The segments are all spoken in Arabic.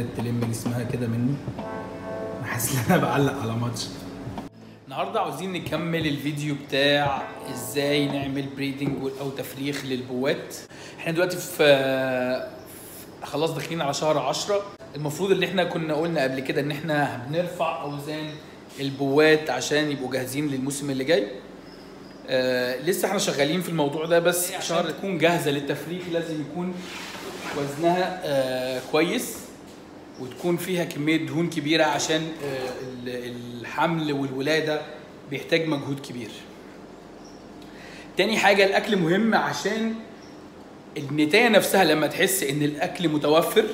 ابتدت تلم جسمها كده مني. انا حاسس ان انا بعلق على ماتش. النهارده عاوزين نكمل الفيديو بتاع ازاي نعمل بريدنج او تفريخ للبوات. احنا دلوقتي خلاص داخلين على شهر 10. المفروض اللي احنا كنا قلنا قبل كده ان احنا بنرفع اوزان البوات عشان يبقوا جاهزين للموسم اللي جاي. لسه احنا شغالين في الموضوع ده، بس عشان تكون جاهزه للتفريخ لازم يكون وزنها كويس وتكون فيها كميه دهون كبيره، عشان الحمل والولاده بيحتاج مجهود كبير. تاني حاجه الاكل مهم، عشان النتايه نفسها لما تحس ان الاكل متوفر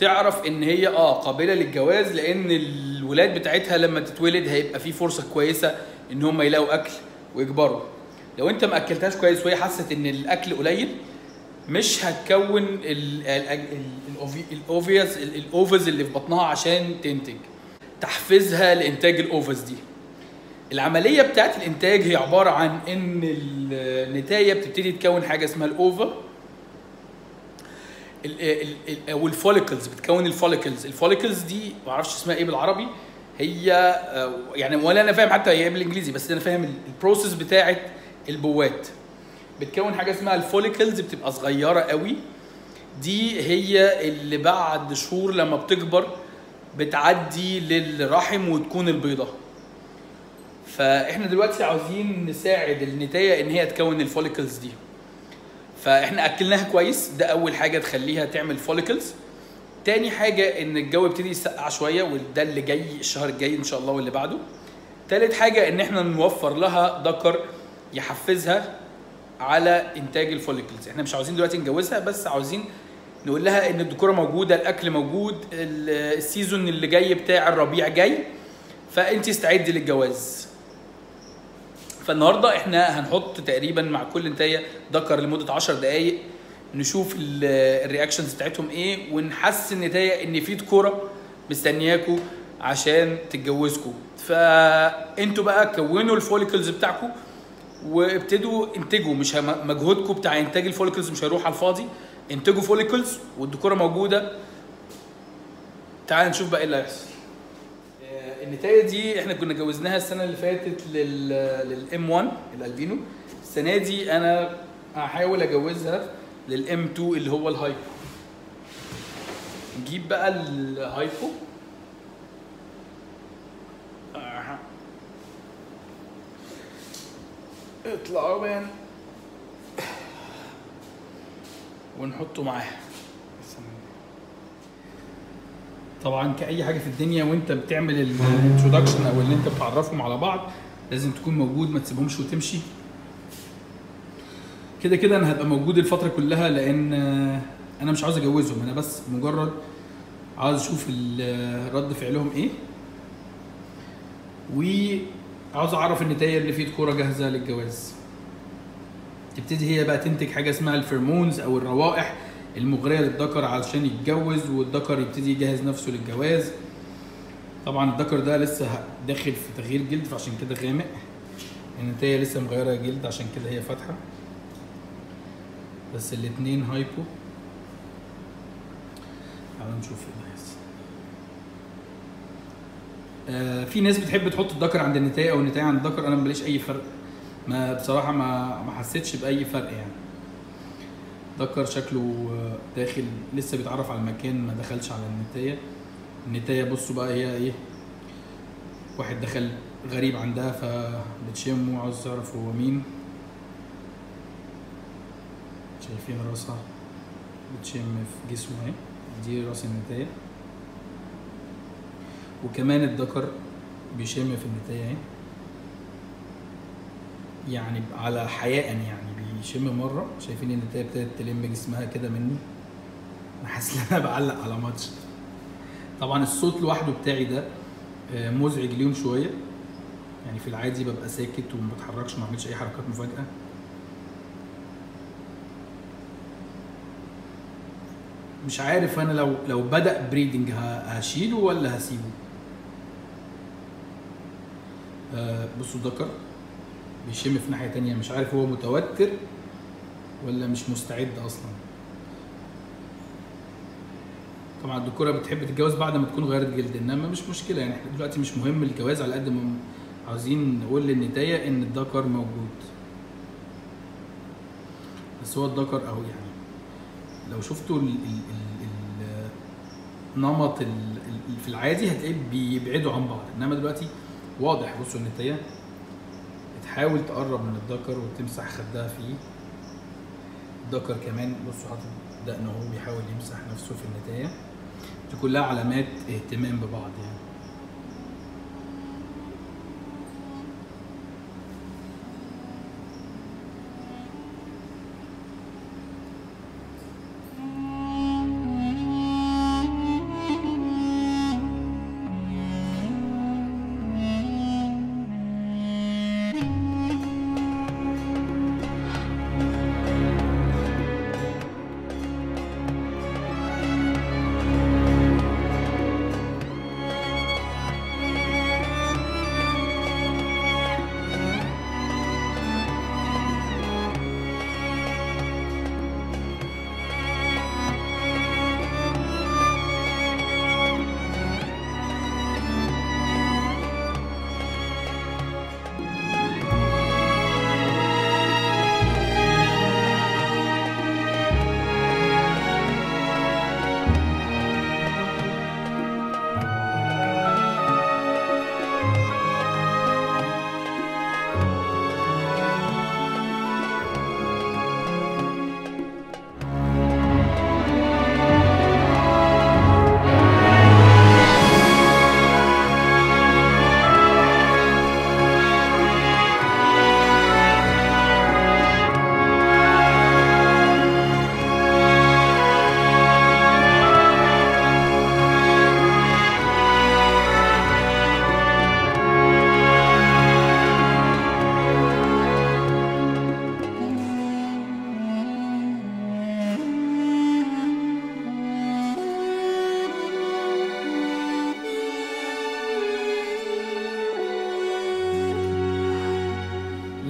تعرف ان هي قابله للجواز، لان الولاد بتاعتها لما تتولد هيبقى في فرصه كويسه ان هم يلاقوا اكل ويكبروا. لو انت ما اكلتهاش كويس وهي حست ان الاكل قليل مش هتكون الاوفز اللي في بطنها عشان تنتج. تحفزها لانتاج الاوفز دي. العمليه بتاعت الانتاج هي عباره عن ان النتايه بتبتدي تكون حاجه اسمها الاوفا او الفوليكلز. بتكون الفوليكلز. الفوليكلز دي ما اعرفش اسمها ايه بالعربي، هي يعني ولا انا فاهم حتى هي بالانجليزي، بس انا فاهم البروسيس بتاعت البوات. بتكون حاجه اسمها الفوليكلز، بتبقى صغيره قوي. دي هي اللي بعد شهور لما بتكبر بتعدي للرحم وتكون البيضه. فاحنا دلوقتي عاوزين نساعد النتايه ان هي تكون الفوليكلز دي. فاحنا اكلناها كويس، ده اول حاجه تخليها تعمل فوليكلز. تاني حاجه ان الجو يبتدي يسقع شويه، وده اللي جاي الشهر الجاي ان شاء الله واللي بعده. تالت حاجه ان احنا نوفر لها ذكر يحفزها على انتاج الفوليكلز. احنا مش عاوزين دلوقتي نجوزها، بس عاوزين نقول لها ان الذكوره موجوده، الاكل موجود، السيزون اللي جاي بتاع الربيع جاي، فانت استعدي للجواز. فالنهارده احنا هنحط تقريبا مع كل نتايه ذكر لمده 10 دقائق، نشوف الرياكشنز بتاعتهم ايه، ونحسن النتايه ان في ذكوره مستنياكوا عشان تتجوزكوا. فانتوا بقى كونوا الفوليكلز بتاعكوا وابتدوا انتجوا. مش مجهودكم بتاع انتاج الفوليكلز مش هيروح على الفاضي. انتجوا فوليكلز والذكوره موجوده. تعال نشوف بقى ايه اللي هيحصل. النتايه دي احنا كنا جوزناها السنه اللي فاتت للام 1 الالبينو. السنه دي انا هحاول اجوزها للام 2 اللي هو الهايبو. نجيب بقى الهايبو. اطلعوا من ونحطه معاها. طبعا كأي حاجه في الدنيا وانت بتعمل الانترودكشن او اللي انت بتعرفهم على بعض لازم تكون موجود، ما تسيبهمش وتمشي. كده كده انا هبقى موجود الفتره كلها، لان انا مش عاوز اجوزهم، انا بس مجرد عاوز اشوف رد فعلهم ايه، وعاوز اعرف النتايه اللي فيه ذكوره جاهزه للجواز. تبتدي هي بقى تنتج حاجه اسمها الفيرمونز او الروائح المغريه للذكر علشان يتجوز، والذكر يبتدي يجهز نفسه للجواز. طبعا الذكر ده لسه داخل في تغيير جلد، فعشان كده غامق. النتايه لسه مغيره جلد عشان كده هي فاتحه. بس الاثنين هايبو. تعالوا نشوف ايه اللي هيحصل. في ناس بتحب تحط الذكر عند النتايه او النتايه عند الذكر. انا ماليش اي فرق، ما بصراحه ما حسيتش باي فرق. يعني الذكر شكله داخل لسه بيتعرف على المكان، ما دخلش على النتايه. النتايه بصوا بقى هي ايه، واحد دخل غريب عندها فبتشمه وعاوز تعرف هو مين. شايفين راسها بتشم في جسمه اهي، دي راس النتايه. وكمان الذكر بيشم في النتايه اهي، يعني على حياء يعني بيشم مره. شايفين النتايه ابتدت تلم جسمها كده مني. انا حاسس ان انا بعلق على ماتش. طبعا الصوت لوحده بتاعي ده مزعج ليهم شويه، يعني في العادي ببقى ساكت وما بتحركش، ما اعملش اي حركات مفاجاه. مش عارف انا لو بدأ بريدنج هشيله ولا هسيبه. بصوا الذكر بيشم في ناحيه تانية، مش عارف هو متوتر ولا مش مستعد اصلا. طبعا الدكتوره بتحب تتجوز بعد ما تكون غيرت جلد، انما مش مشكله يعني احنا دلوقتي مش مهم الجواز على قد ما عاوزين نقول للنتايه ان الذكر موجود. بس هو الذكر اهو يعني لو شفتوا النمط في العادي هتلاقيه بيبعدوا عن بعض، انما دلوقتي واضح. بصوا النتايه بتحاول تقرب من الذكر وتمسح خدها فيه. الذكر كمان بصوا حاطط دقنه اهو بيحاول يمسح نفسه في النتايه. دي كلها علامات اهتمام ببعض يعني.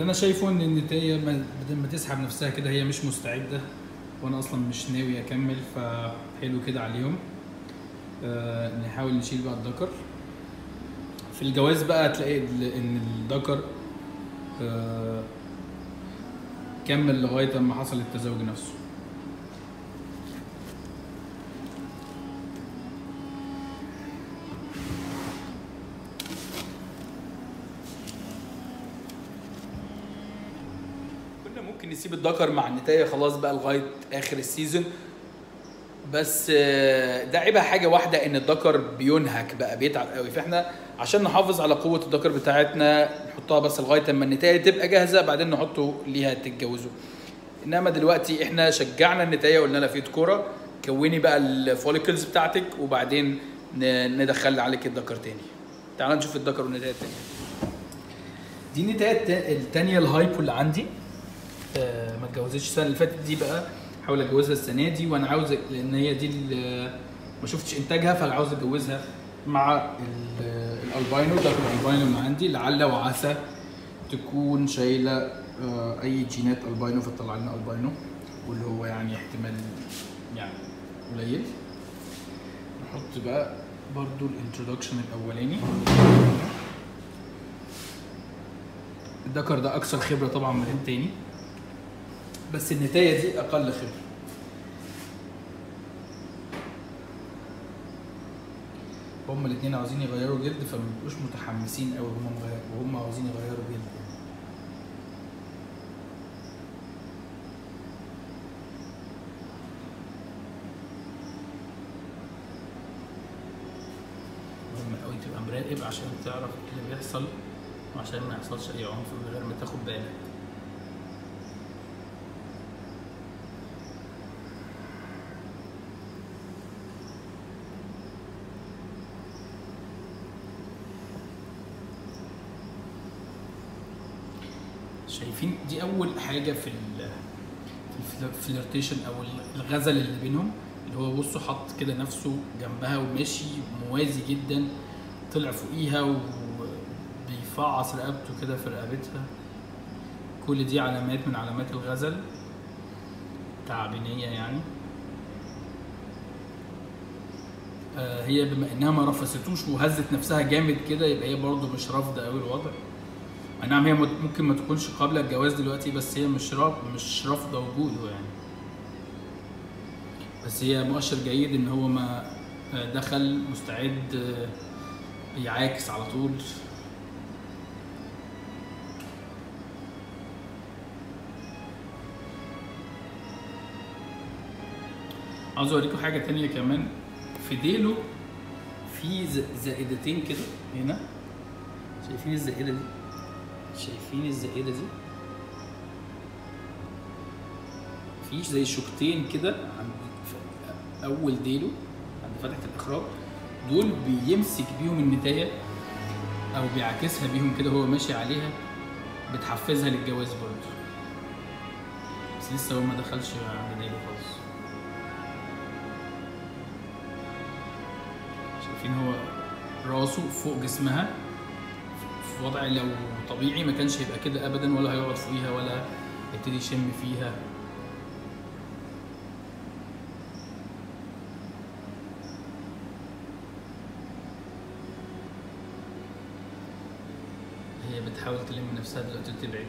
انا شايفه ان النتايه بدل ما تسحب نفسها كده هي مش مستعده، وانا اصلا مش ناوي اكمل، فحلو كده عليهم. نحاول نشيل بقى الذكر. في الجواز بقى هتلاقي ان الذكر كمل لغايه اما حصل التزاوج نفسه. ممكن نسيب الذكر مع النتايه خلاص بقى لغايه اخر السيزون، بس ده عيبها حاجه واحده ان الذكر بينهك بقى بيتعب قوي، فاحنا عشان نحافظ على قوه الذكر بتاعتنا نحطها بس لغايه اما النتايه تبقى جاهزه، بعدين نحطه ليها تتجوزه. انما دلوقتي احنا شجعنا النتايه وقلنا لها في ذكوره كوني بقى الفوليكلز بتاعتك وبعدين ندخل عليك الذكر تاني. تعالى نشوف الذكر والنتايه التانيه. دي النتايه التانيه الهايبو اللي عندي، ما اتجوزتش السنه اللي فاتت، دي بقى احاول اتجوزها السنه دي، وانا عاوز لان هي دي ما شفتش انتاجها، فانا عاوز اتجوزها مع الالباينو. ده الالباينو اللي عندي، لعل وعسى تكون شايله اي جينات الباينو فتطلع لنا الباينو، واللي هو يعني احتمال يعني قليل. نحط بقى برضو الانترودكشن الاولاني. الذكر ده اكثر خبره طبعا من التاني، بس النتايه دي اقل خبره. هما الاثنين عاوزين يغيروا جلد فما بيبقوش متحمسين قوي وهم عاوزين يغيروا جلد. مهم قوي تبقى مراقب عشان تعرف ايه اللي بيحصل وعشان ما يحصلش اي عنف من غير ما تاخد بالك. شايفين دي اول حاجه في الفليرتيشن او الغزل اللي بينهم، اللي هو بصوا حط كده نفسه جنبها وماشي موازي جدا، طلع فوقيها وبيفعص رقبته كده في رقبتها. كل دي علامات من علامات الغزل تعبينيه يعني. هي بما انها ما رفستوش وهزت نفسها جامد كده يبقى هي برضو مش رافضه قوي الوضع. اي نعم هي ممكن ما تكونش قابله للجواز دلوقتي بس هي مش رافضه وجوده يعني. بس هي مؤشر جيد ان هو ما دخل مستعد يعاكس على طول. عاوز اوريكم حاجه تانية كمان. في ديله في زائدتين كده هنا، شايفين الزائده دي؟ شايفين الزائده دي؟ في زي شوكتين كده عند اول ديله عند فتحه الاخراج، دول بيمسك بيهم النتايه او بيعكسها بيهم كده هو ماشي عليها، بتحفزها للجواز برضه. بس لسه هو ما دخلش عند ديله خالص. شايفين هو راسه فوق جسمها في وضع لو طبيعي ما كانش هيبقى كده ابدا، ولا هيقعد فوقيها ولا يبتدي يشم فيها. هي بتحاول تلم نفسها دلوقتي وتبعد.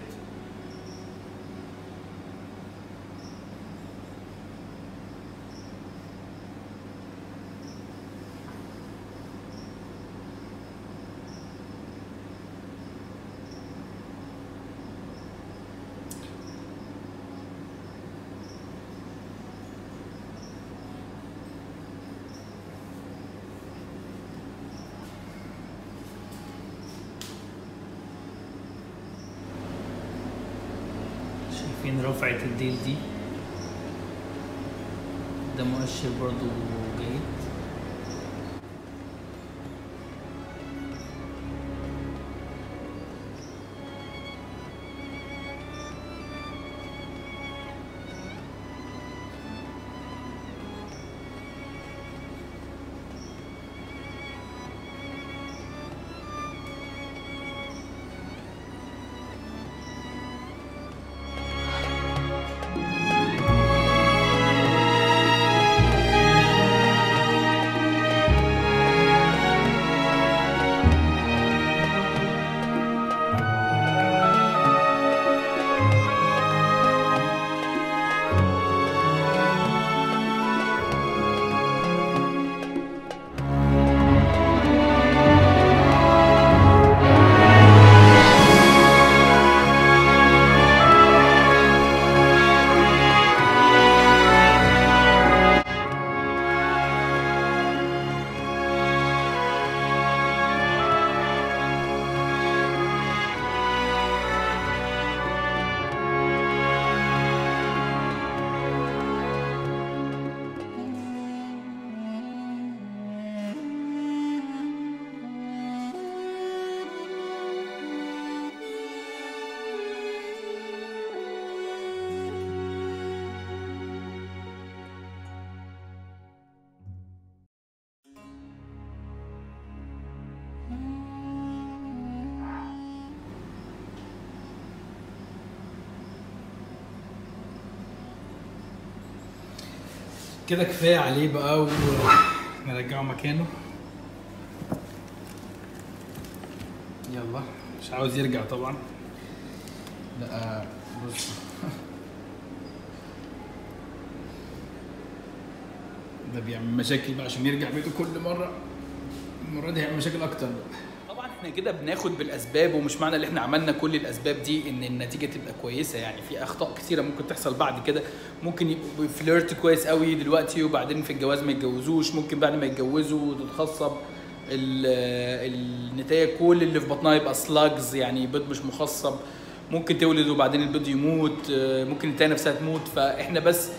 شايفين رفعة الديل دي، ده مؤشر برضو جيد. كده كفايه عليه بقى ونرجعه مكانه. يلا مش عاوز يرجع طبعا. بقى بص ده بيعمل مشاكل بقى عشان يرجع بيته كل مره، المره دي هيعمل مشاكل اكتر بقى. طبعا احنا كده بناخد بالاسباب، ومش معنى ان احنا عملنا كل الاسباب دي ان النتيجه تبقى كويسه، يعني في اخطاء كثيره ممكن تحصل بعد كده. ممكن يبقوا فليرت كويس قوي دلوقتي وبعدين في الجواز ما يتجوزوش، ممكن بعد ما يتجوزوا تتخصب النتايه كل اللي في بطنها يبقى سلاجز يعني بيض مش مخصب، ممكن تولد وبعدين البيض يموت، ممكن النتايه نفسها تموت. فاحنا بس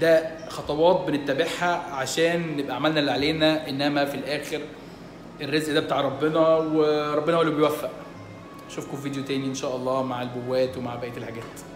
ده خطوات بنتبعها عشان نبقى عملنا اللي علينا، انما في الاخر الرزق ده بتاع ربنا وربنا هو اللي بيوفق. اشوفكم في فيديو تاني ان شاء الله مع البوات ومع بقيه الحاجات.